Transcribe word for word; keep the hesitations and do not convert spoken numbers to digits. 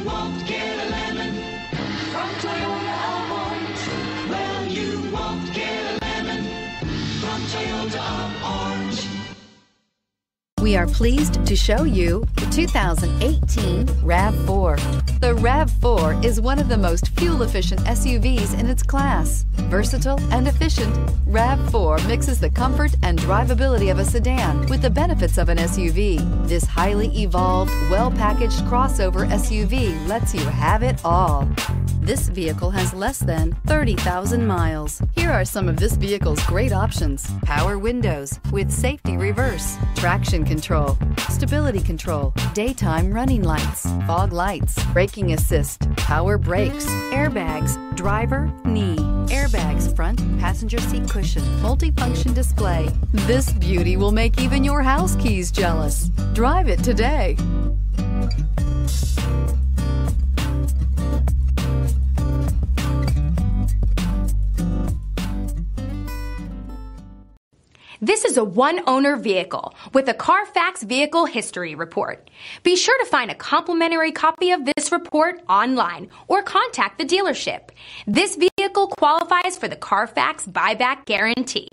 You won't get a lemon from Toyota of Orange. Well, you won't get a lemon from Toyota of Orange. We are pleased to show you the two thousand eighteen RAV four. The RAV four is one of the most fuel-efficient S U Vs in its class. Versatile and efficient, RAV four mixes the comfort and drivability of a sedan with the benefits of an S U V. This highly evolved, well-packaged crossover S U V lets you have it all. This vehicle has less than thirty thousand miles. Here are some of this vehicle's great options: power windows with safety reverse, traction control, stability control, daytime running lights, fog lights, braking assist, power brakes, airbags, driver knee, airbags front, passenger seat cushion, multifunction display. This beauty will make even your house keys jealous. Drive it today. This is a one-owner vehicle with a Carfax Vehicle History Report. Be sure to find a complimentary copy of this report online or contact the dealership. This vehicle qualifies for the Carfax Buyback Guarantee.